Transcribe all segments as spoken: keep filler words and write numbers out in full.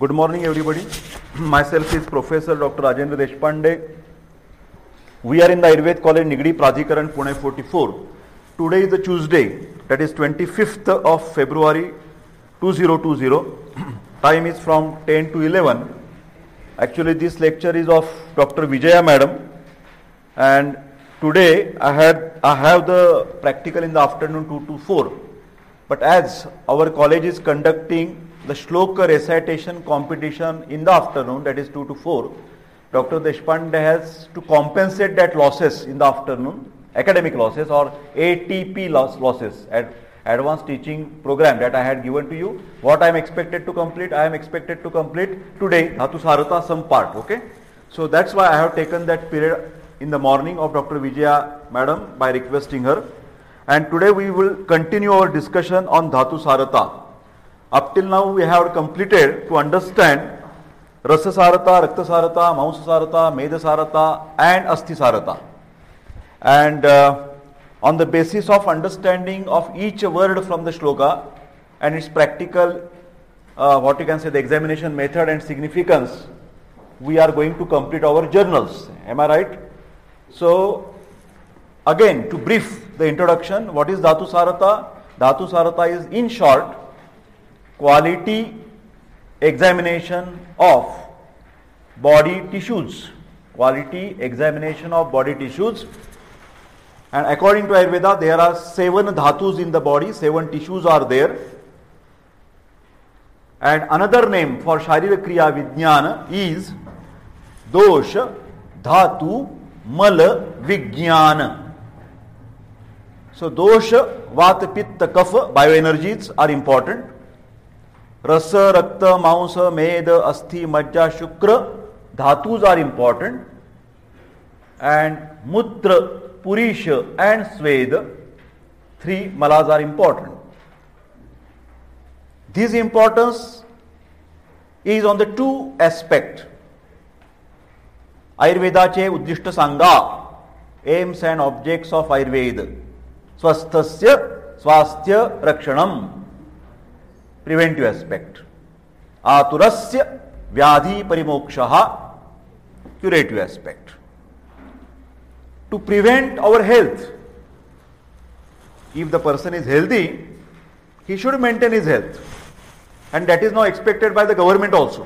Good morning everybody. Myself is Professor Doctor Rajendra Deshpande. We are in the Ayurved College Nigdi Pradhikaran Pune forty-four. Today is the Tuesday, that is twenty-fifth of February two thousand twenty. Time is from ten to eleven. Actually this lecture is of Doctor Vijaya madam, and today I had I have the practical in the afternoon two to four. But as our college is conducting the shloka recitation competition in the afternoon, that is two to four, Doctor Deshpande has to compensate that losses in the afternoon, academic losses or A T P loss, losses, ad, advanced teaching program that I had given to you. What I am expected to complete, I am expected to complete today, Dhatu Sarata some part, okay. So that's why I have taken that period in the morning of Doctor Vijaya madam by requesting her, and today we will continue our discussion on Dhatu Sarata. Up till now we have completed to understand Rasa Sarata, Rakta Sarata, Mausa Sarata, Medha Sarata and Asthi Sarata. And uh, on the basis of understanding of each word from the shloka and its practical, uh, what you can say, the examination method and significance, we are going to complete our journals. Am I right? So again, to brief the introduction, what is Dhatu Sarata? Dhatu Sarata is in short quality examination of body tissues, quality examination of body tissues. And according to Ayurveda, there are seven dhatus in the body, seven tissues are there. And another name for Sharira Kriya Vijnana is Dosha Dhatu Mala Vijnana. So Dosha, Vata, Pitta, Kapha, bioenergies are important. Rasa, Rakta, Mausa, Medha, Asthi, Majja, Shukra, dhatus are important, and Mutra, Purisha and Sveda, three malas are important. This importance is on the two aspect. Ayurveda che uddishta sangha, aims and objects of Ayurveda. Swasthasya, swasthya rakshanam, preventive aspect. Aturasya vyadhi parimokshaha, curative aspect. To prevent our health, if the person is healthy, he should maintain his health, and that is now expected by the government also.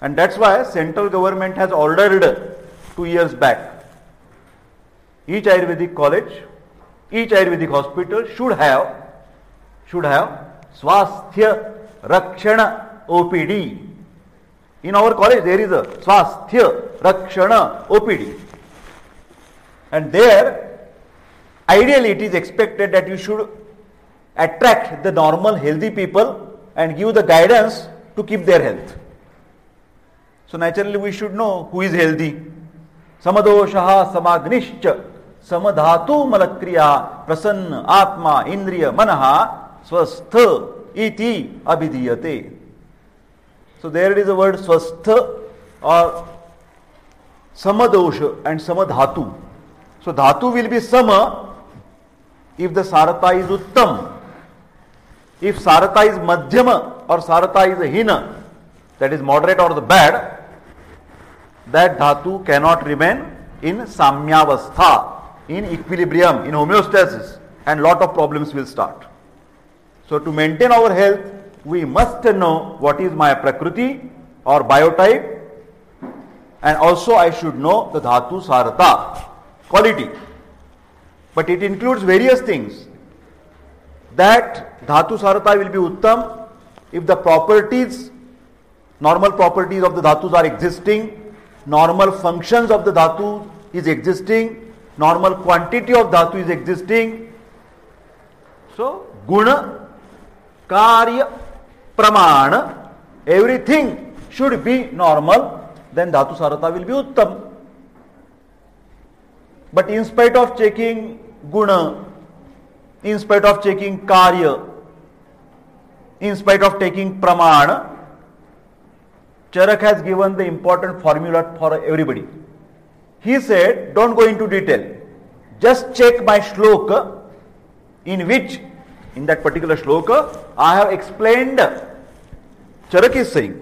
And that's why central government has ordered two years back, each Ayurvedic college, each Ayurvedic hospital should have, should have Swasthya Rakshana O P D. In our college there is a Swasthya Rakshana O P D, and there ideally it is expected that you should attract the normal healthy people and give the guidance to keep their health. So naturally we should know who is healthy. Samadoshaha Samagnischa Samadhatu Malakriya Prasanna Atma Indriya Manaha Swastha iti abhidiyate. So there it is a word swastha or samadosha and samadhatu. So dhatu will be sama if the sarata is uttam. If sarata is madhyama or sarata is a hina, that is moderate or the bad, that dhatu cannot remain in samyavastha, in equilibrium, in homeostasis, and lot of problems will start. So to maintain our health, we must know what is my prakriti or biotype, and also I should know the dhatu sarata, quality. But it includes various things. That dhatu sarata will be uttam if the properties, normal properties of the dhatus are existing, normal functions of the dhatu is existing, normal quantity of dhatu is existing. So guna, karya, pramana, everything should be normal, then dhatu sarata will be uttam. But in spite of checking guna, in spite of checking karya, in spite of taking pramana, Charak has given the important formula for everybody. He said, don't go into detail, just check my shloka in which, in that particular shloka, I have explained Charak is saying,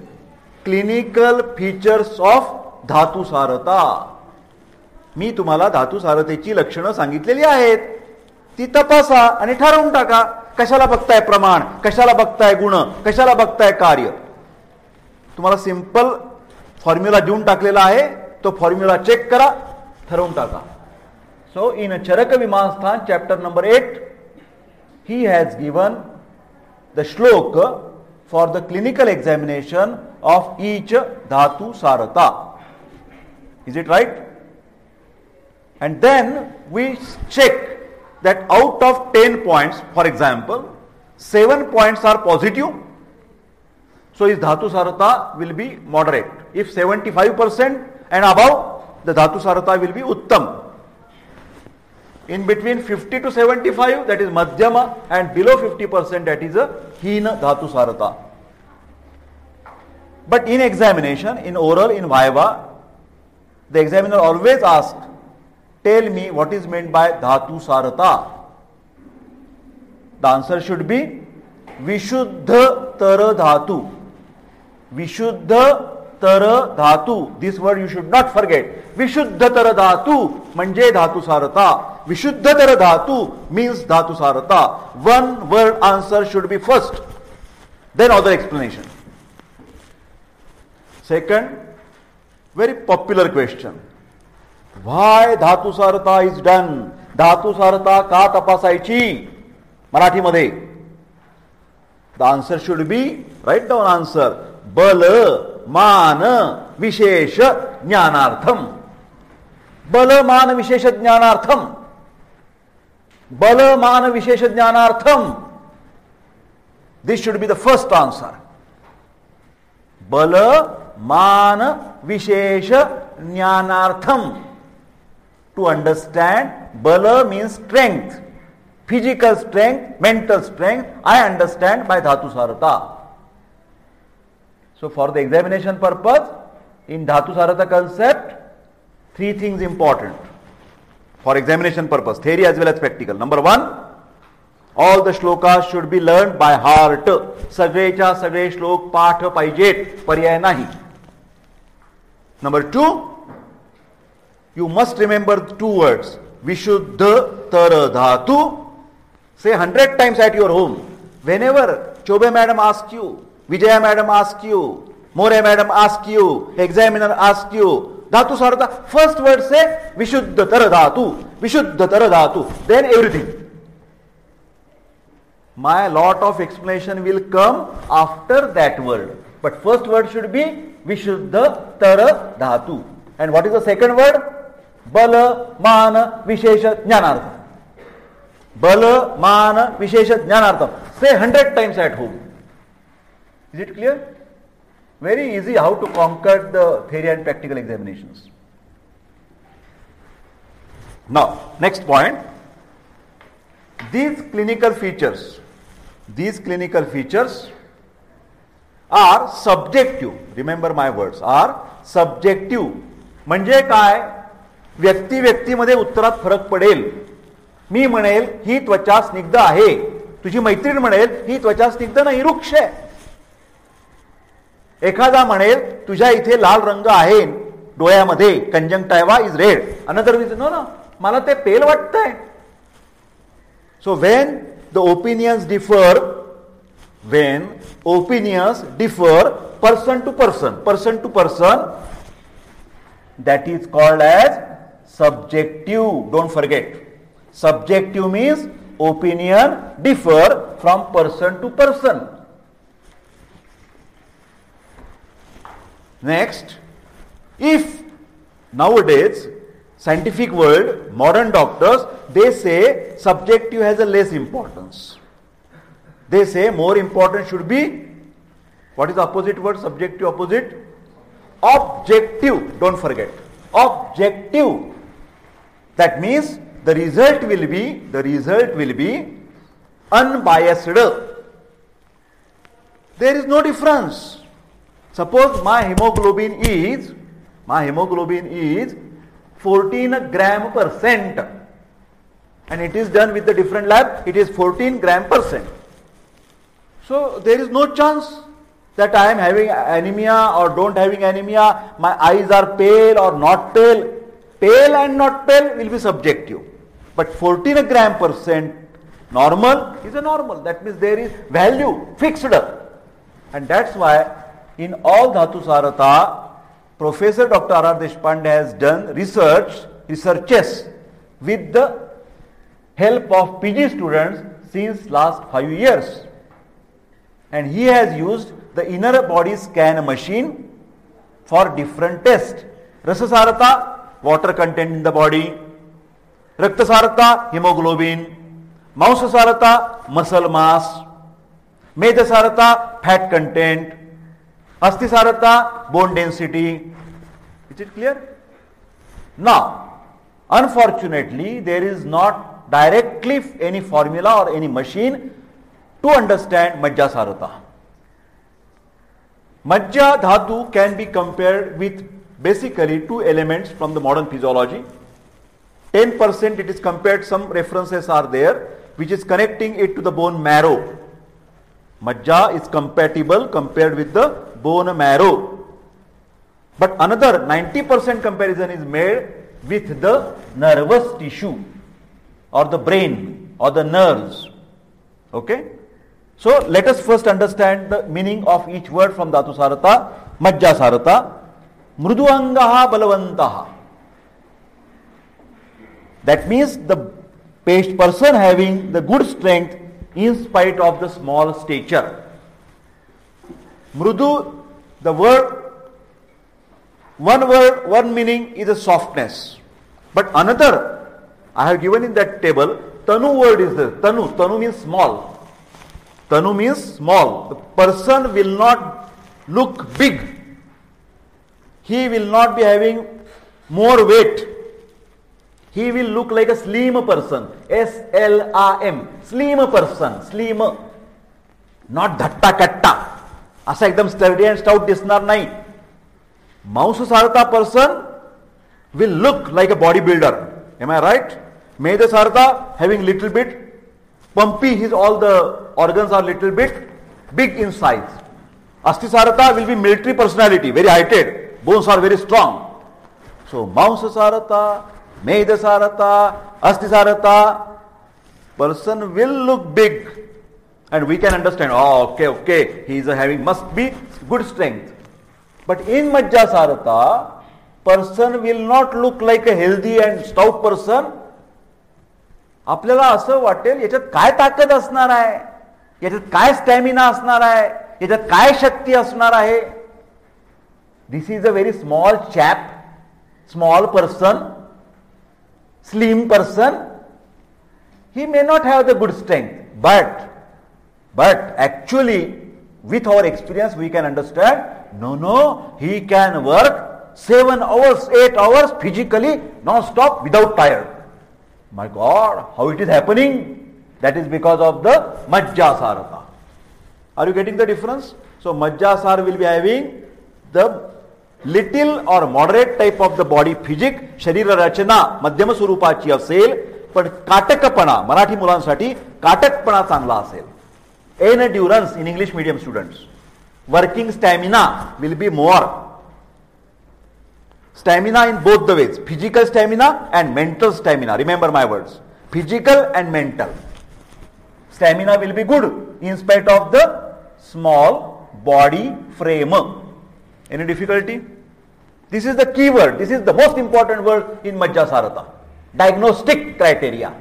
clinical features of Dhatu Sarata. मी तुम्हाला धातू सारतेची लक्षणं सांगितलेली आहेत, ती तपासा आणि ठरवून टाका. कशाला बघताय प्रमाण, कशाला बघताय गुण, कशाला बघताय कार्य. तुम्हाला सिंपल फॉर्म्युला देऊन टाकलेला आहे, तो फॉर्म्युला चेक करा, ठरवून टाका. सो इन चरक Vimana Sthana chapter number eight he has given the shloka for the clinical examination of each dhatu sarata. Is it right? And then we check that out of ten points, for example, seven points are positive. So his Dhatu Sarata will be moderate. If seventy-five percent and above, the Dhatu Sarata will be Uttam. In between fifty to seventy-five, that is Madhyama, and below fifty percent, that is a Hina Dhatu Sarata. But in examination, in oral, in Viva, the examiner always asks, tell me what is meant by Dhatu Sarata. The answer should be Vishuddha Tara Dhatu. Vishuddha Tara Dhatu. This word you should not forget. Vishuddha Tara Dhatu manje Dhatu Sarata. Vishuddha Tara Dhatu means Dhatu Sarata. One word answer should be first, then other explanation. Second, very popular question. Why Dhatu Sarata is done? Dhatu Sarata ka tapasaichi? Marathi madhe. The answer should be, write down answer, Bala, Mana, Vishesha, Jnanartham. Bala, Mana, Vishesha, Jnanartham. Bala, Mana, Vishesha, Jnanartham. This should be the first answer. Bala, Mana, Vishesha, Jnanartham. To understand, Bala means strength, physical strength, mental strength, I understand by Dhatu Sarata. So for the examination purpose, in Dhatu Sarata concept, three things important for examination purpose, theory as well as practical. Number one, all the shlokas should be learned by heart. Sagrecha sagre shlok path paijet paryay nahi. Number two, you must remember two words, Vishuddha Tara Dhatu. Say hundred times at your home. Whenever Chobe madam asks you, Vijaya madam asks you, More madam asks you, examiner asks you, Dhatu Sarata, first word say Vishuddha Tara Dhatu, Vishuddha Tara Dhatu, then everything. My lot of explanation will come after that word. But first word should be Vishuddha Tara Dhatu. And what is the second word? Bala, Mana, Vishesha, Jnanartham. Bala, Mana, Vishesha, Jnanartham. Say hundred times at home. Is it clear? Very easy how to conquer the theory and practical examinations. Now, next point. These clinical features, these clinical features are subjective. Remember my words, are subjective. म्हणजे काय, व्यक्ती व्यक्तीमध्ये उत्तरात फरक पडेल. मी म्हणेल ही त्वचा स्निग्ध आहे, तुझी मैत्रीण म्हणेल ही त्वचा स्निग्ध नाही, रुक्ष आहे. एखादा म्हणेल तुझ्या इथे लाल रंग आहे डोळ्यामध्ये, conjunctiva is red. Another Vij no no, मला ते पेल वाटतंय. So when the opinions differ, when opinions differ person to person, person to person, that is called as subjective. Don't forget. Subjective means opinion differ from person to person. Next, if nowadays scientific world, modern doctors, they say subjective has a less importance. They say more important should be, what is the opposite word, subjective opposite? Objective. Don't forget, objective. That means the result will be, the result will be unbiased. There is no difference. Suppose my hemoglobin is, my hemoglobin is fourteen gram percent, and it is done with the different lab, it is fourteen gram percent. So there is no chance that I am having anemia or don't having anemia, my eyes are pale or not pale. Pale and not pale will be subjective. But fourteen gram percent normal is a normal. That means there is value fixed up. And that's why in all Dhatu Sarata, Professor Doctor R R Deshpande has done research, researches with the help of P G students since last five years. And he has used the inner body scan machine for different tests. Rasa Sarata, water content in the body. Rakta Sarata, hemoglobin. Mausa Sarata, muscle mass. Majja Sarata, fat content. Asthi Sarata, bone density. Is it clear? Now, unfortunately, there is not directly any formula or any machine to understand Majja Sarata. Majja Dhatu can be compared with basically two elements from the modern physiology. ten percent it is compared, some references are there, which is connecting it to the bone marrow. Majja is compatible compared with the bone marrow. But another ninety percent comparison is made with the nervous tissue or the brain or the nerves. Okay? So let us first understand the meaning of each word from Dhatu Sarata. Majja Sarata, Mruduangaha Balavantaha. That means the person having the good strength in spite of the small stature. Mrudu, the word, one word, one meaning is a softness. But another, I have given in that table, Tanu word is there. Tanu, Tanu means small. Tanu means small. The person will not look big. He will not be having more weight. He will look like a slim person. S L I M. Slim person. Slim. Not dhatta katta. Asa ekdam sturdy and stout disnar nahi. Mausa Sarata person will look like a bodybuilder. Am I right? Majja Sarata having little bit pumpy, his all the organs are little bit big in size. Asthi Sarata will be military personality, very heighted, bones are very strong. So Mausa Sarata, Majja Sarata, Asthi Sarata, person will look big and we can understand, oh okay, okay, he is having, must be good strength. But in Majja Sarata, person will not look like a healthy and stout person. आपल्याला असं वाटेल याच्यात काय ताकद असणार आहे, याच्यात काय स्टॅमिना असणार आहे, याच्यात काय शक्ती असणार आहे. This is a very small chap, small person, slim person. He may not have the good strength, but but actually with our experience we can understand, no no he can work seven hours eight hours physically non stop without tired. My God, how it is happening? That is because of the Majja Sarata. Are you getting the difference? So Majja Sar will be having the little or moderate type of the body physic, Sharira Rachana, Madhyama Surupachi of sale, but Katakapana, Marathi Mulansati, Katakpana Sangla sale. Endurance in English medium students. Working stamina will be more. Stamina in both the ways, physical stamina and mental stamina. Remember my words, physical and mental. Stamina will be good in spite of the small body frame. Any difficulty? This is the key word. This is the most important word in Majja Sarata. Diagnostic criteria.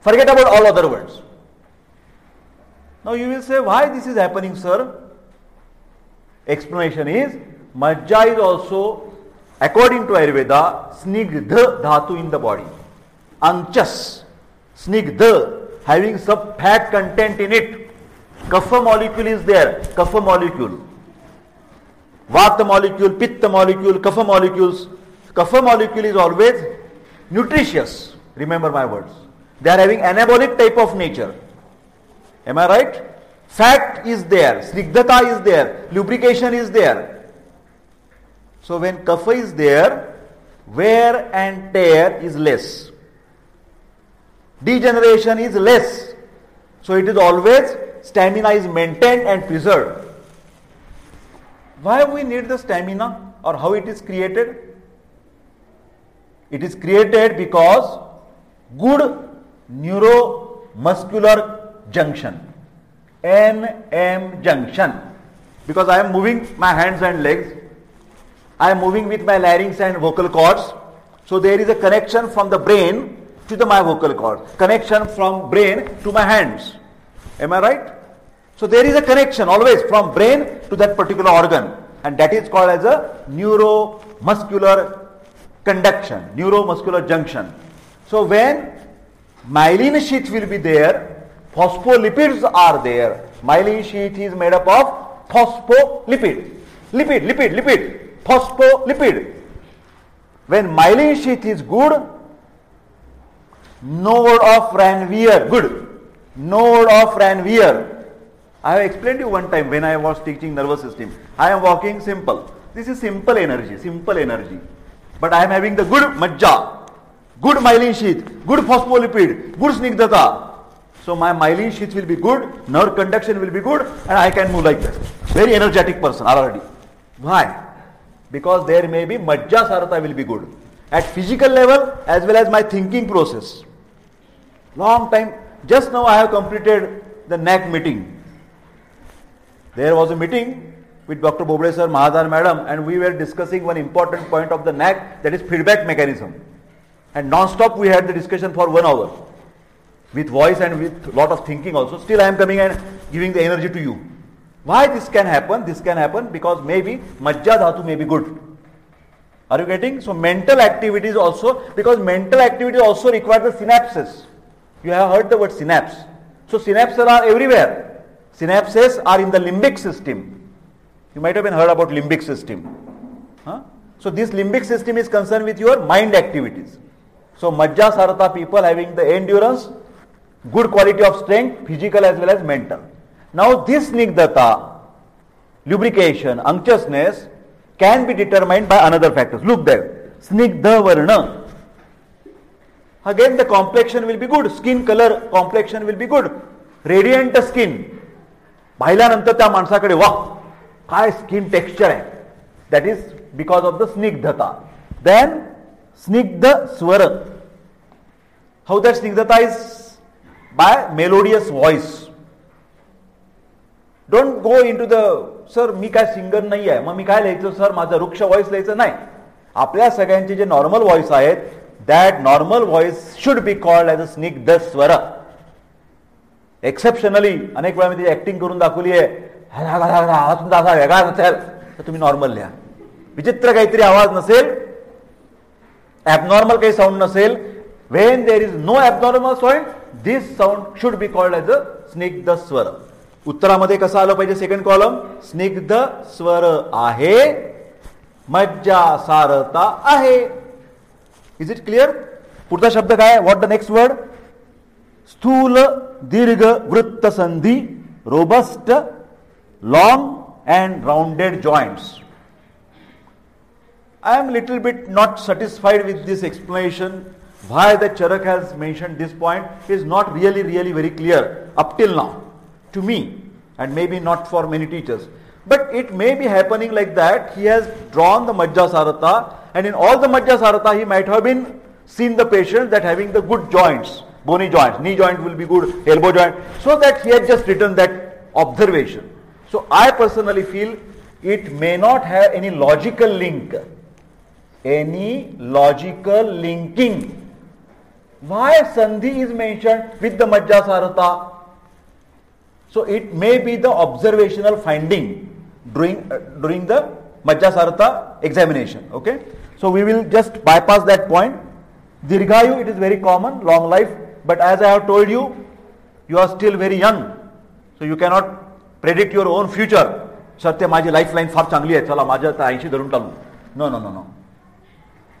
Forget about all other words. Now you will say, why this is happening, sir? Explanation is, Majja is also, according to Ayurveda, Snigdha Dhatu in the body. Anchas, Snigdha, having some fat content in it. Kapha molecule is there, Kapha molecule. Vata molecule, Pitta molecule, Kapha molecules. Kapha molecule is always nutritious. Remember my words. They are having anabolic type of nature. Am I right? Fat is there, Snigdhata is there, lubrication is there. So when kapha is there, wear and tear is less. Degeneration is less. So it is always, stamina is maintained and preserved. Why we need the stamina, or how it is created? It is created because good neuromuscular junction, N M junction. Because I am moving my hands and legs, I am moving with my larynx and vocal cords. So there is a connection from the brain to the my vocal cords, connection from brain to my hands. Am I right? So there is a connection always from brain to that particular organ, and that is called as a neuromuscular conduction, neuromuscular junction. So when myelin sheath will be there, phospholipids are there. Myelin sheath is made up of phospholipid, lipid, lipid, lipid, phospholipid. When myelin sheath is good, node of Ranvier, good, node of Ranvier. I have explained to you one time when I was teaching nervous system. I am walking simple. This is simple energy, simple energy. But I am having the good majja, good myelin sheath, good phospholipid, good snigdhata. So my myelin sheath will be good, nerve conduction will be good, and I can move like this. Very energetic person already. Why? Because there may be Majja Sarata will be good. At physical level as well as my thinking process. Long time, just now I have completed the N A C meeting. There was a meeting with Doctor Bobale sir, Mahadhar madam, and we were discussing one important point of the N A C, that is feedback mechanism. And non-stop we had the discussion for one hour with voice and with lot of thinking also. Still I am coming and giving the energy to you. Why this can happen? This can happen because maybe Majja Dhatu may be good. Are you getting? So mental activities also, because mental activities also require the synapses. You have heard the word synapse. So synapses are everywhere. Synapses are in the limbic system. You might have been heard about limbic system. Huh? So this limbic system is concerned with your mind activities. So Majja Sarata people having the endurance, good quality of strength, physical as well as mental. Now this snigdhata, lubrication, unctuousness can be determined by another factors. Look there, snigdha varna. Again the complexion will be good, skin color complexion will be good, radiant skin. पाहिल्यानंतर त्या माणसाकडे वाह काय skin texture आहे that is because of the snigdhata then snigdha swar how that snigdhata is by melodious voice don't go into the sir मी काय singer नाही आहे मग मी काय लिहायचं सर माझं रुक्ष व्हॉइस लिहायचं नाही आपल्या सगळ्यांचे जे नॉर्मल व्हॉइस आहेत that normal voice should be called as a snigdha swar exceptionally अनेक वेळा मी त्याची ॲक्टिंग करून दाखवली आहे आवाज तुमचा असा वेगळा नसेल तर तुम्ही नॉर्मल लिहा विचित्र काहीतरी आवाज नसेल ॲबनॉर्मल काही साऊंड नसेल when there is no abnormal sound this sound should be called as a snigdha swar उत्तरामध्ये कसं आलं पाहिजे सेकंड कॉलम स्निग्ध स्वर आहे मज्जा सारता आहे इज इट क्लिअर पुढचा शब्द काय व्हॉट द नेक्स्ट वर्ड स्थूल dirgha vritta sandhi robust long and rounded joints. I am little bit not satisfied with this explanation. Why the Charak has mentioned this point is not really really very clear up till now to me, and maybe not for many teachers, but it may be happening like that. He has drawn the Majja Sarata, and in all the Majja Sarata he might have been seen the patient that having the good joints, bony joints, knee joint will be good, elbow joint, so that he had just written that observation. So I personally feel it may not have any logical link, any logical linking. Why Sandhi is mentioned with the Majja Sarata? So it may be the observational finding during, uh, during the Majja Sarata examination. Okay, so we will just bypass that point. Dirghayu, it is very common, long life. But as I have told you, you are still very young. So you cannot predict your own future. Sir, te maji lifeline far changli hai. Chala maja ta aishi darun talu. No, no, no, no.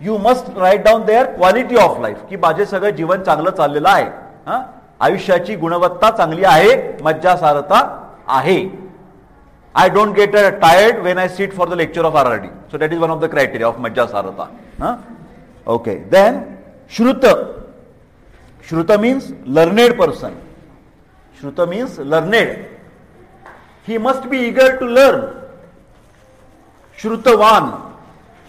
You must write down their quality of life. Ki maje sagar jivan changla challela hai. Huh? Ayushyachi gunavatta changli ahe. Majja sarata ahe. I don't get uh, tired when I sit for the lecture of R R D. So that is one of the criteria of Majja sarata. Huh? Okay. Then, Shruta. Shruta means learned person. Shruta means learned. He must be eager to learn. Shrutavan.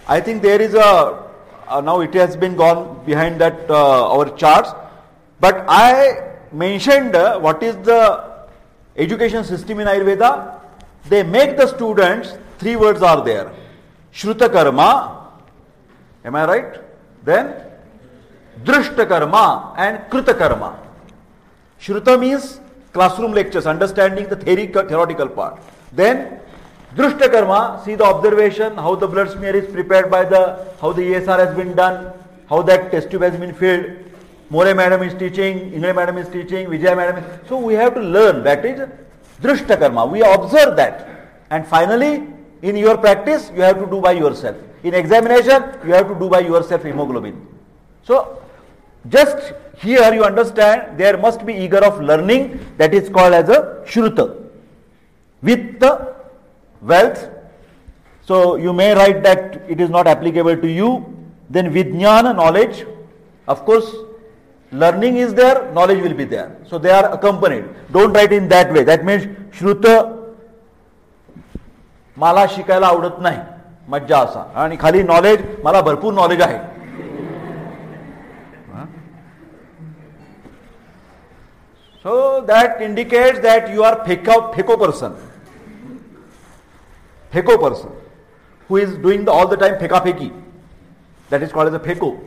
I think there is a, uh, now it has been gone behind that uh, our charts, but I mentioned uh, what is the education system in Ayurveda. They make the students, three words are there, Shruta Karma, am I right? Then Drishta Karma and Krita Karma. Shruta means classroom lectures, understanding the theory, theoretical part. Then Drishta Karma, see the observation, how the blood smear is prepared by the, how the E S R has been done, how that test tube has been filled. More madam is teaching, Ingle madam is teaching, Vijaya madam is, so we have to learn, that is Drishta Karma, we observe that. And finally, in your practice, you have to do by yourself. In examination, you have to do by yourself hemoglobin. So, just here you understand, there must be eager of learning, that is called as a Shruta, with the wealth. So, you may write that it is not applicable to you. Then Vijnana, knowledge. Of course, learning is there, knowledge will be there. So, they are accompanied. Don't write in that way. That means Shruta Mala Shikaila Audat Nahi Majja Asa. And Khali knowledge, Mala Bharpur knowledge Ahe. So that indicates that you are pheko, pheko person, pheko person who is doing the, all the time pheka pheki. That is called as a pheko.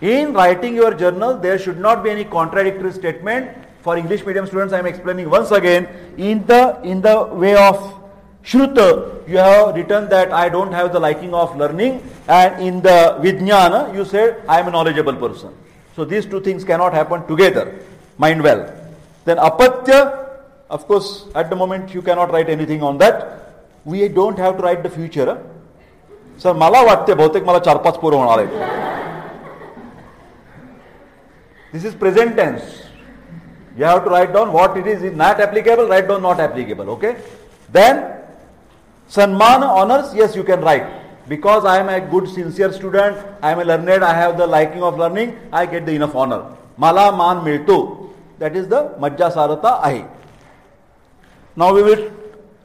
In writing your journal, there should not be any contradictory statement. For English medium students, I am explaining once again. In the in the way of Shruta, you have written that I don't have the liking of learning, and in the Vijnana, you said I am a knowledgeable person. So these two things cannot happen together. Mind well. Then Apatya, of course, at the moment you cannot write anything on that. We don't have to write the future. Huh? Sir, mala vatte bhautek mala char paanch pura honar hai. This is present tense. You have to write down what it is. Is not applicable, write down not applicable. Okay. Then Sanmana, honors, yes, you can write. Because I am a good, sincere student, I am a learned, I have the liking of learning, I get the enough honor. Mala man milto. That is the Majja Sarata Ahi. Now we will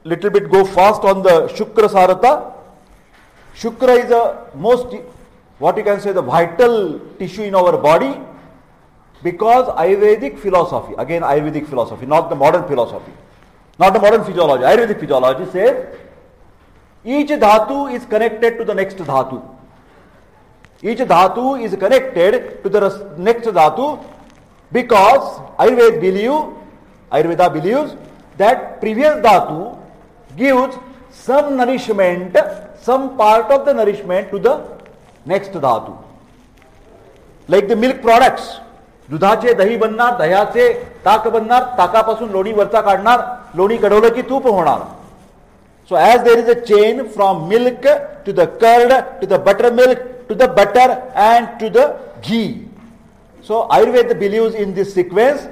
little bit go fast on the Shukra Sarata. Shukra is the most, what you can say, the vital tissue in our body. Because Ayurvedic philosophy, again Ayurvedic philosophy, not the modern philosophy, not the modern physiology, Ayurvedic physiology says, each dhatu is connected to the next dhatu. Each dhatu is connected to the next dhatu because Ayurveda believe, Ayurveda believes that previous dhatu gives some nourishment, some part of the nourishment to the next dhatu. Like the milk products, dudache dahi bannar, dayache taak bannar, taakapasun loni varta kaadnar, loni kadavla ki tup honar. So as there is a chain from milk to the curd, to the buttermilk, to the butter and to the ghee. So Ayurveda believes in this sequence.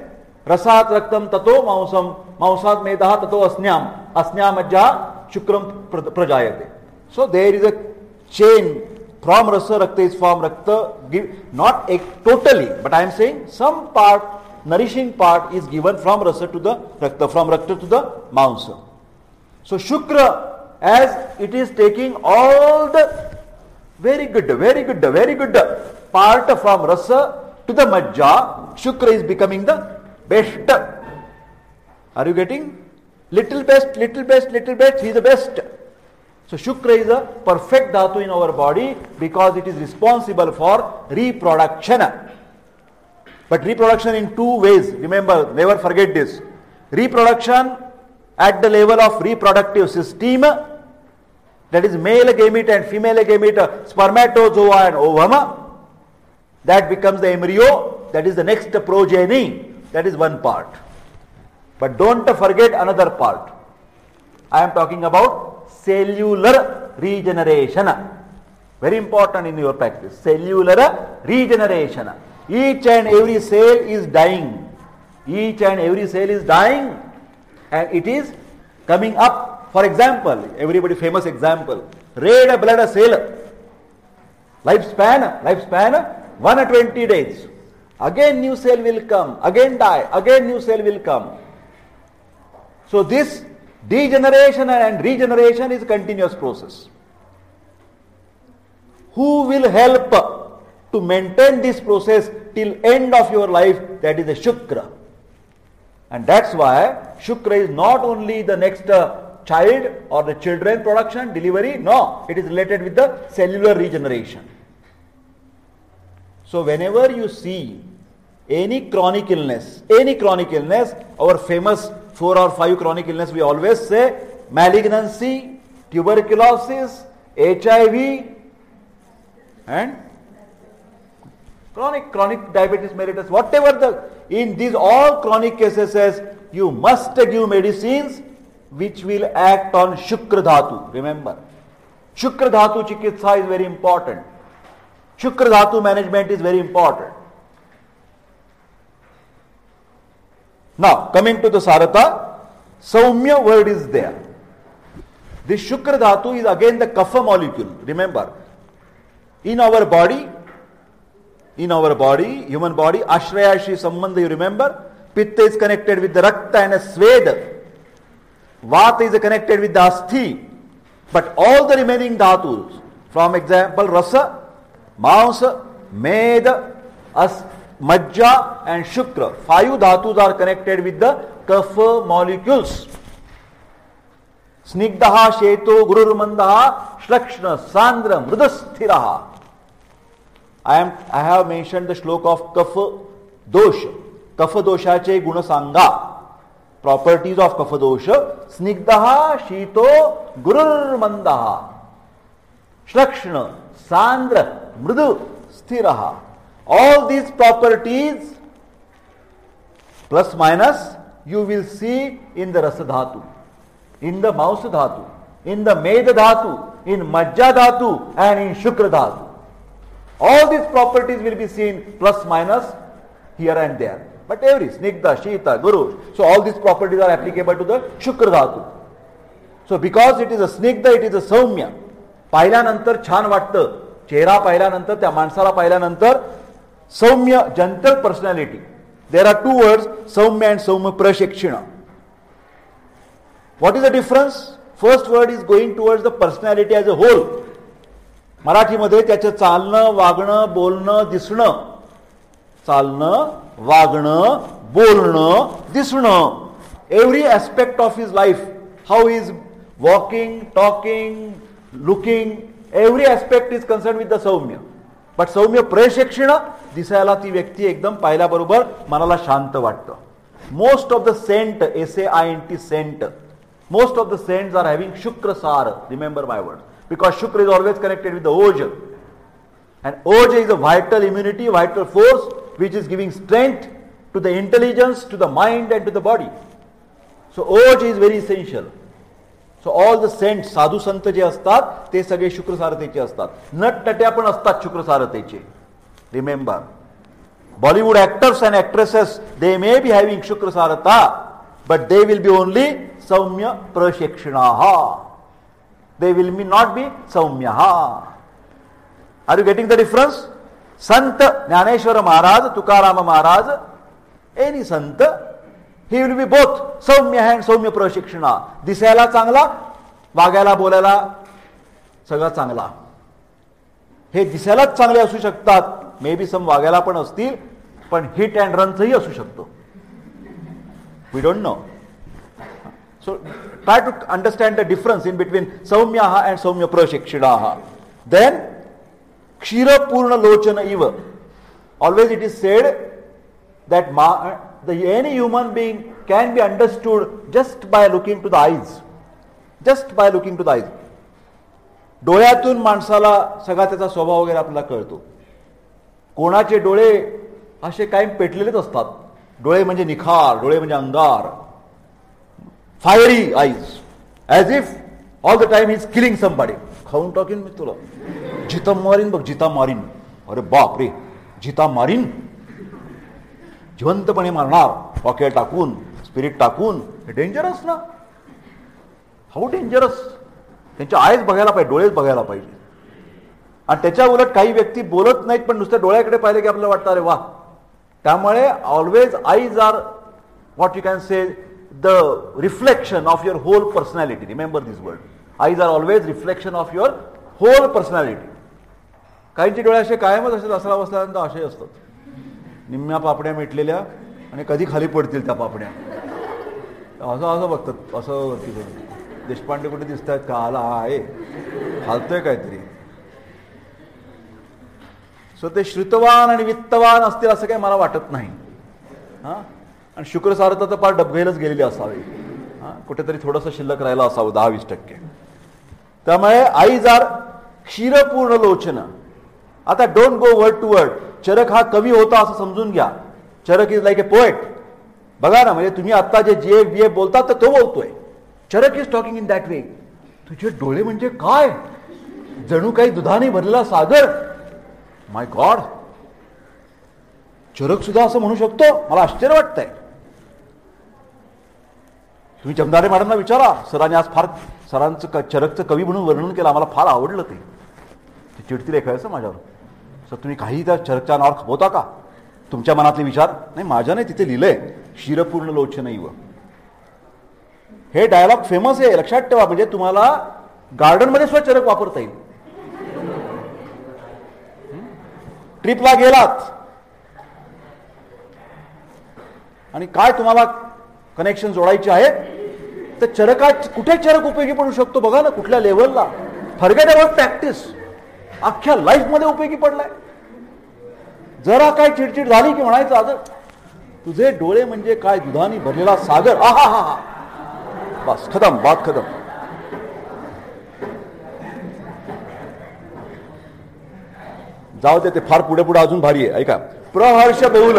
Rasat raktam tato mausam, mausat medaha tato asnyam, asnyam ajja shukram prajayate. So there is a chain from rasa, rakta is from rakta, give, not a, totally, but I am saying some part, nourishing part is given from rasa to the rakta, from rakta to the mausa. So Shukra, as it is taking all the very good, very good, very good part from Rasa to the Majja, Shukra is becoming the best. Are you getting? Little best, little best, little best, he is the best. So Shukra is a perfect Dhatu in our body because it is responsible for reproduction. But reproduction in two ways, remember, never forget this. Reproduction at the level of reproductive system, that is male gamete and female gamete, spermatozoa and ovum, that becomes the embryo, that is the next progeny, that is one part. But don't forget another part. I am talking about cellular regeneration. Very important in your practice, cellular regeneration. Each and every cell is dying. Each and every cell is dying. And it is coming up. For example, everybody famous example, red blood cell, lifespan, lifespan one hundred twenty days. Again new cell will come, again die, again new cell will come. So this Degeneration and regeneration is a continuous process. Who will help to maintain this process till end of your life? That is a Shukra. And that's why Shukra is not only the next uh, child or the children production, delivery. No, it is related with the cellular regeneration. So whenever you see any chronic illness, any chronic illness, our famous four or five chronic illness, we always say malignancy, tuberculosis, H I V, and chronic chronic diabetes mellitus, whatever the, in these all chronic cases, says you must give medicines which will act on Shukra Dhatu. Remember, Shukra Dhatu Chikitsa is very important. Shukra Dhatu management is very important. Now, coming to the Sarata, Saumya word is there. This Shukra Dhatu is again the Kapha molecule. Remember, in our body, in our body, human body, Ashraya Shri Sambandha, you remember, Pitta is connected with the Rakta and a Sveda. Vata is connected with the Asthi. But all the remaining Dhatus, from example, Rasa, Mansa, Meda, Asthi, Majja and Shukra, five dhatus are connected with the kapha molecules. Snigdaha, Sheto, Gururumandaha, Shlakshna, Sandra, Mrudasthiraha. I am I have mentioned the shloka of kapha dosha. Kapha dosha che guna sanga. Properties of kapha dosha. Snigdaha, Sheto, Gururumandaha, Shlakshna, Sandra, Mrudasthiraha. All these properties, plus minus, you will see in the Rasa Dhatu, in the Mausa Dhatu, in the Meda Dhatu, in Majja Dhatu and in Shukra Dhatu. All these properties will be seen plus minus here and there. But every Snigdha, Shita, Guru, so all these properties are applicable to the Shukra Dhatu. So because it is a Snigdha, it is a Saumya. Pahila nantar chhan vatta, chehra pahila nantar, tya mansala pahila nantar, Saumya, gentle personality. There are two words, Saumya and Saumya Prashikshana. What is the difference? First word is going towards the personality as a whole. Marathi madhe tyacha chalna, vagna, bolna, disna. Chalna, vagna, bolna, disna. Every aspect of his life, how he is walking, talking, looking, every aspect is concerned with the Saumya. But Saumya Prashikshana, दिसायला ती व्यक्ती एकदम पाहिल्याबरोबर मनाला शांत वाटतं. Most of the saint, S A I N T saint, most of the saints are having shukra sar. Remember my word, because shukra is always connected with the oja, and oja is a vital immunity, vital force which is giving strength to the intelligence, to the mind and to the body. So oja is very essential. So all the saint, साधू संत जे असतात ते सगळे शुक्र सारतेचे असतात. नटनट्या पण असतात शुक्र सारतेचे. Remember, Bollywood actors and actresses, they may be having Shukra Sarata, but they will be only Saumya Prashikshanaha. They will be not be Saumyaha. Are you getting the difference? Sant Jnaneshwara Maharaj, Tukarama Maharaj, any Sant, he will be both Saumya and Saumya Prashikshana. Disaila Changla, Vagaila Bolaila, Sagla Changla. He disaila Changla asu shaktat. Maybe some वागायला पण असतील, पण hit and रनचंही असू शकतो. We don't know. So try to understand the difference in between saumya and saumya prashikshina. Then kshirpurna lochan iva. Always it is said that any human being can be understood just by looking to the eyes. Just by looking to the eyes, डोळ्यातून माणसाला सगळा त्याचा स्वभाव वगैरे आपल्याला कळतो. कोणाचे डोळे असे कायम पेटलेलेच असतात. डोळे म्हणजे निखार, डोळे म्हणजे अंगार, fiery eyes, as if all the time is killing somebody. खाऊन टाकीन मी तुला, जिता मारीन बघ, जिता मारीन, अरे बाप रे, जिता मारीन, जिवंतपणे मारणार, पॉकेट टाकून, स्पिरिट टाकून. हे डेंजरस ना, हाऊ डेंजरस. त्यांच्या आईज बघायला पाहिजे, डोळेच बघायला पाहिजे. आणि त्याच्या उलट काही व्यक्ती बोलत नाहीत, पण नुसत्या डोळ्याकडे पाहिले की आपल्याला वाटतं अरे वा. त्यामुळे always eyes are what you can say the reflection of your whole personality. Remember this word. Eyes are always reflection of your whole personality. काहींचे डोळे असे कायमच असे दसरा बसल्यानंतर असे असतात. निम्म्या पापण्या मिटलेल्या आणि कधी खाली पडतील त्या पापण्या असं असं बघतात. असं देशपांडे कुठे दिसत आहेत का, आला आहे हालतोय काहीतरी. सो ते श्रुतवान आणि वित्तवान असतील असं काही मला वाटत नाही. हां, आणि शुक्र सारता तर फार डबघाईलाच गेलेली असावी. हां, कुठेतरी थोडंसं शिल्लक राहायला असावं दहा वीस टक्के. त्यामुळे आई जार क्षीरपूर्ण लोचना. आता don't go word to word. चरक हा कवी होता असं समजून घ्या. चरक इज लाईक अ पोएट. बघा ना, म्हणजे तुम्ही आत्ता जे जे बी ए बोलतात तर तो बोलतोय. चरक is talking in that way. तुझे डोळे म्हणजे काय, जणू काही दुधाने भरलेला सागर. माय गॉड, चरक सुद्धा असं म्हणू शकतो. मला आश्चर्य वाटतंय. तुम्ही जमदारे मॅडमना विचारा. सरांनी आज फार सरांचं क चरकचं कवी म्हणून वर्णन केलं. आम्हाला फार आवडलं ते. ते चिडती रेखायचं माझ्यावर. सर तुम्ही काही त्या चरकच्या नावावर खपवता का, तुमच्या मनातले विचार. नाही, माझ्या नाही, तिथे लिहिलंय क्षीरपूर्ण लोचनैव. हे डायलॉग फेमस आहे, लक्षात ठेवा. म्हणजे तुम्हाला गार्डनमध्ये सुद्धा चरक वापरता येईल. ट्रिपला गेलात आणि काय तुम्हाला कनेक्शन जोडायचे आहेत तर चरका कुठे चरक उपयोगी पडू शकतो. बघा ना कुठल्या लेवलला. फॉरगेट अबाउट प्रॅक्टिस, अख्ख्या लाईफमध्ये उपयोगी पडलाय. जरा काय चिडचिड झाली की म्हणायचं आज तुझे डोळे म्हणजे काय दुधाने भरलेला सागर. आ हा हा हा, बस खतम बात खतम. जाऊ दे, ते फार पुढे पुढे अजून भारी आहे. ऐका, प्रहर्ष बहुल.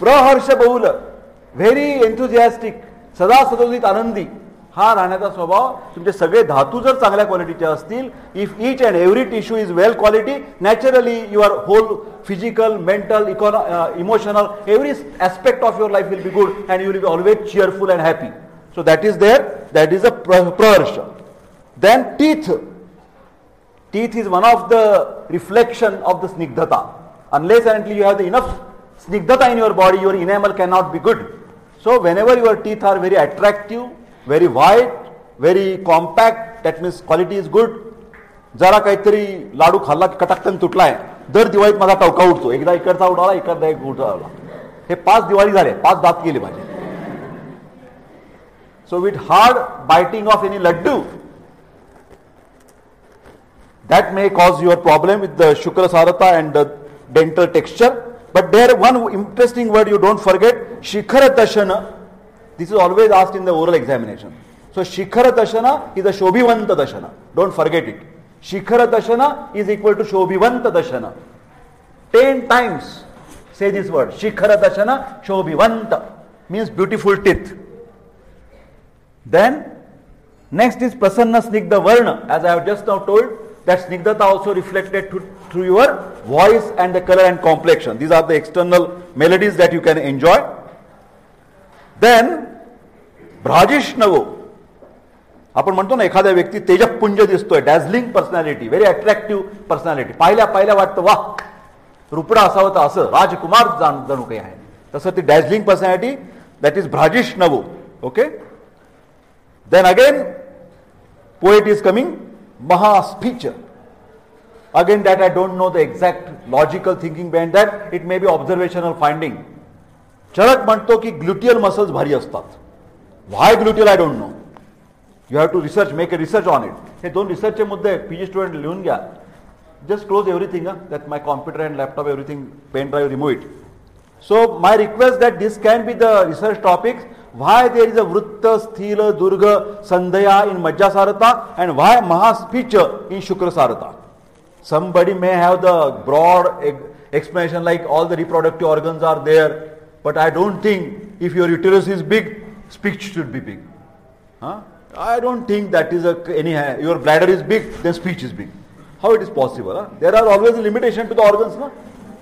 प्रहर्ष बहुल, व्हेरी एन्थुझियास्टिक, सदा सदोदित आनंदी हा राहण्याचा स्वभाव. तुमचे सगळे धातू जर चांगल्या क्वालिटीचे असतील, if each and every tissue is well quality, naturally your whole physical, mental, econ emotional, every aspect of your life will be good and you will be always cheerful and happy. So that is there, that is a praharsha. Than teeth. Teeth is one of the reflection of the snigdhata. Unless and until you have the enough snigdhata in your body, your enamel can not be good. So whenever your teeth are very attractive, very wide, very compact, that means quality is good. जरा काहीतरी लाडू खाल्ला की कटाकन तुटलाय. दर दिवाळीत माझा टवका उठतो. एकदा इकडचा उडाला, इकडचा एक उडाला. हे पाच दिवाळी झाले, पाच दात गेले माझे. So with hard biting of any laddu, that may cause your problem with the Shukra Sarata and the dental texture. But there one interesting word you don't forget, Shikhara Dashana. This is always asked in the oral examination. So Shikhara Dashana is a Shobhivanta Dashana. Don't forget it. Shikhara Dashana is equal to Shobhivanta Dashana. Ten times say this word. Shikhara Dashana Shobhivanta means beautiful teeth. Then next is Prasanna Snigdha Varna. As I have just now told, that Snigdhata also reflected to, through your voice and the color and complexion. These are the external melodies that you can enjoy. Then Brajishnavu. आपण म्हणतो ना एखाद्या व्यक्ती तेजपुंज दिसतोय, dazzling personality, very attractive personality. पाहिल्या पाहिल्या वाटतं वाह रुपडा असावं तर असं राजकुमार जाण जणू काही आहे. तसं ती dazzling personality, that is bhrajishnu. Okay, then again poet is coming mahasphik. Again that I don't know the exact logical thinking behind that. It may be observational finding. चरक म्हणतो की ग्लुटियल मसल्स भारी असतात. Why gluteal I don't know. You have to research, make a research on it. हे दोन रिसर्चचे मुद्दे आहेत. PG student लिहून घ्या. Just close everything that my computer and laptop, everything, pen drive, remove it. So my request that this can be the research topics. Why there is a vritta, sthil, दुर्ग, संधया इन मज्जा सारता and why mahasphik in shukra sarata. Somebody may have the broad explanation like all the reproductive organs are there. But I don't think if your uterus is big, speech should be big. Huh? I don't think that is a, any, your bladder is big, then speech is big. How it is possible? Huh? There are always a limitation to the organs. No?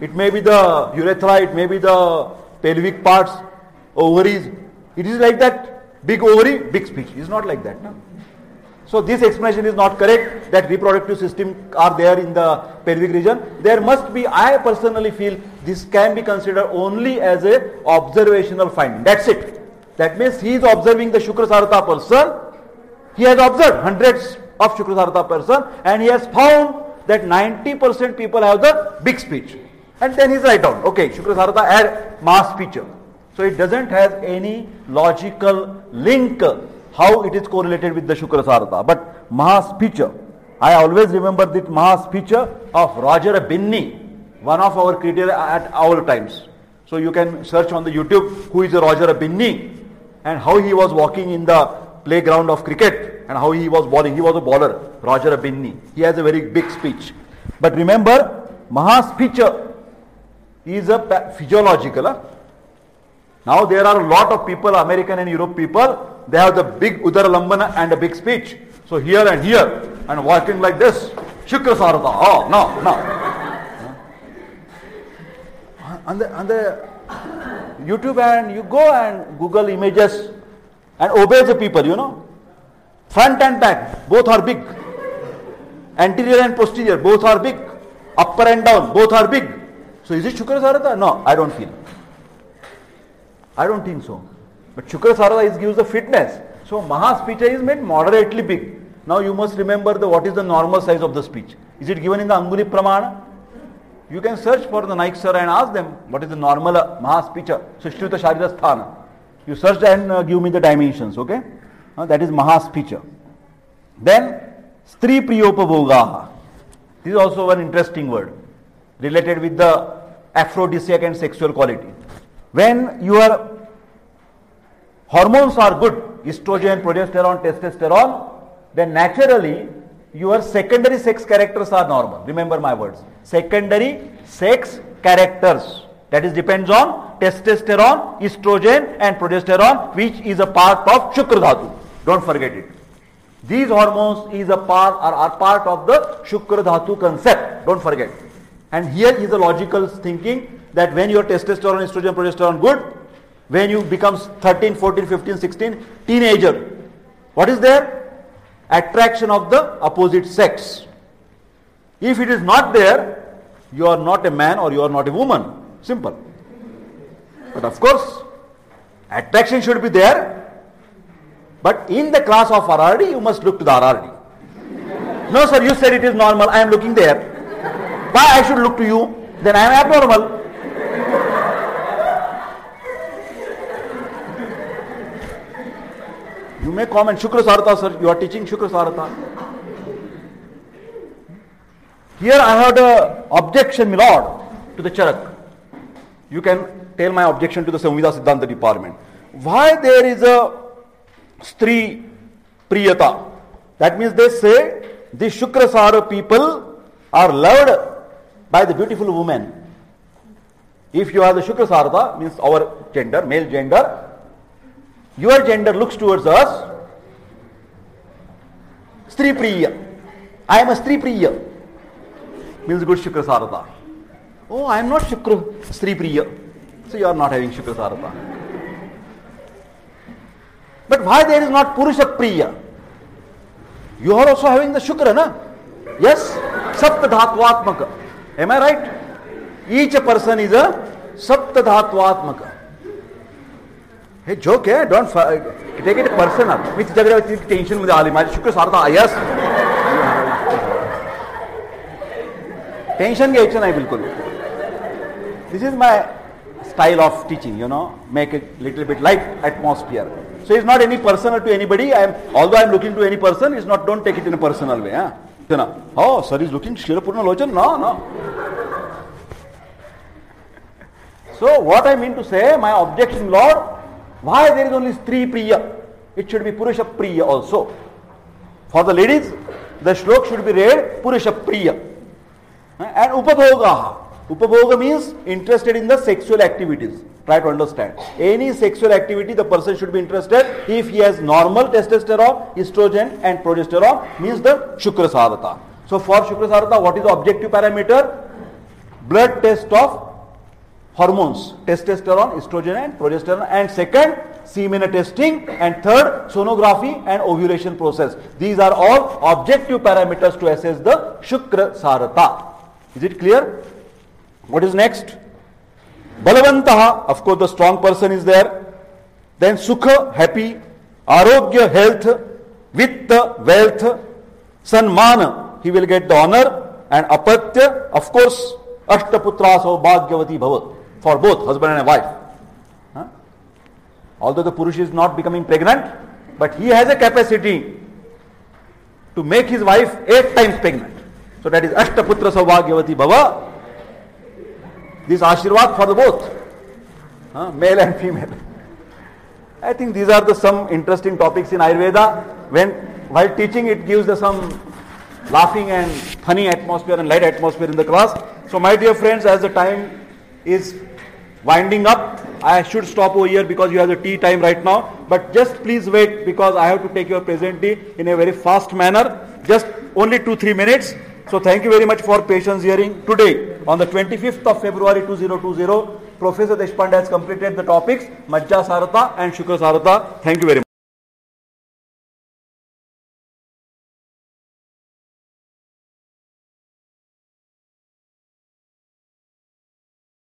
It may be the urethra, it may be the pelvic parts, ovaries. It is like that. Big ovary, big speech. It is not like that. No? So this explanation is not correct that reproductive system are there in the pelvic region. There must be, I personally feel this can be considered only as a observational finding. That's it. That means he is observing the Shukra Sarata person. He has observed hundreds of Shukra Sarata person and he has found that ninety percent people have the big speech. And then he's right down, okay, Shukra Sarata had mass feature. So it doesn't have any logical link how it is correlated with the Shukra Sarata. But mass feature, I always remember that mass feature of Roger Binny, one of our criteria at all times. So you can search on the YouTube who is Roger Binny and how he was walking in the playground of cricket and how he was bowling. He was a bowler, Roger Binny. He has a very big speech. But remember, mass feature is a physiological. Huh? Now there are a lot of people, American and Europe people, they have the big Udara Lambana and a big speech. So here and here and walking like this, Shukra Sarata, oh no, no. On the, on the YouTube and you go and Google images and obey the people, you know. Front and back, both are big. Anterior and posterior, both are big. Upper and down, both are big. So is it Shukra Sarata? No, I don't feel. I don't think so. But Shukra Sarata is gives the fitness. So Maha speech is made moderately big. Now you must remember the what is the normal size of the speech. Is it given in the Anguli Pramana? You can search for the Naik sir and ask them what is the normal Maha speech. Sushruta Sharira Sthana. You search and uh, give me the dimensions. Okay. Uh, that is Maha speech. Then Stri Priyopavogaha. This is also an interesting word related with the aphrodisiac and sexual quality. When your hormones are good, estrogen, progesterone, testosterone, then naturally your secondary sex characters are normal. Remember my words. Secondary sex characters. That is depends on testosterone, estrogen and progesterone, which is a part of Shukra Dhatu. Don't forget it. These hormones is a part or are part of the Shukra Dhatu concept. Don't forget. And here is the logical thinking. That when your testosterone, estrogen, progesterone good, when you become thirteen, fourteen, fifteen, sixteen, teenager, what is there? Attraction of the opposite sex. If it is not there, you are not a man or you are not a woman. Simple. But of course, attraction should be there. But in the class of R R D, you must look to the R R D. No sir, you said it is normal. I am looking there. Why I should look to you? Then I am abnormal. You may comment, Shukra Sarata sir, you are teaching Shukra Sarata. Here I had an objection, my lord, to the Charak. You can tell my objection to the Samvida Siddhanta department. Why there is a Stri Priyata? That means they say the Shukra Sarata people are loved by the beautiful woman. If you are the Shukra Sarata, means our gender, male gender, your gender looks towards us, Stri Priya. I am a Stri Priya. Means good Shukra Sarata. Oh, I am not Shukra, Stri Priya. So you are not having Shukra Sarata. But why there is not Purusha Priya? You are also having the Shukra, na? Yes? Sapta Dhatvatmaka. Am I right? Each person is a Sapta Dhatvatmaka. Hey, joke, eh? Don't f- take it personal. Which is the tension with Ali. My Shukra Sarata, yes. Tension gets I will. This is my style of teaching, you know, make it a little bit light atmosphere. So it's not any personal to anybody. I am, although I am looking to any person, it's not, don't take it in a personal way. Eh? Oh, sir is looking Shirapurna Lochan? No, no. So what I mean to say, my objection, Lord, why there is only Stri Priya? It should be Purusha Priya also. For the ladies, the shlok should be read Purusha Priya. And Upabhogaha. Upabhoga means interested in the sexual activities. Try to understand. Any sexual activity the person should be interested if he has normal testosterone, estrogen and progesterone means the Shukra Sarata. So for Shukra Sarata, what is the objective parameter? Blood test of hormones, testosterone, estrogen and progesterone, and second semen testing, and third, sonography and ovulation process. These are all objective parameters to assess the Shukra Sarata. Is it clear? What is next? Balavantaha, of course the strong person is there. Then Sukha, happy. Arogya, health. Vitta, wealth. Sanmana, he will get the honor. And Apatya, of course, Ashtaputra Saubhagyavati Bhavat, for both husband and wife. Huh? Although the Purush is not becoming pregnant, but he has a capacity to make his wife eight times pregnant. So that is Ashtaputra Saubhagyavati Bhava. This Ashirvad for the both, huh? Male and female. I think these are the some interesting topics in Ayurveda. When while teaching, it gives the some laughing and funny atmosphere and light atmosphere in the class. So my dear friends, as the time is winding up, I should stop over here because you have the tea time right now. But just please wait, because I have to take your present tea in a very fast manner. Just only two, three minutes. So thank you very much for patience hearing. Today, on the twenty-fifth of February two thousand twenty, Professor Deshpande has completed the topics Majja Sarata and Shukra Sarata. Thank you very much.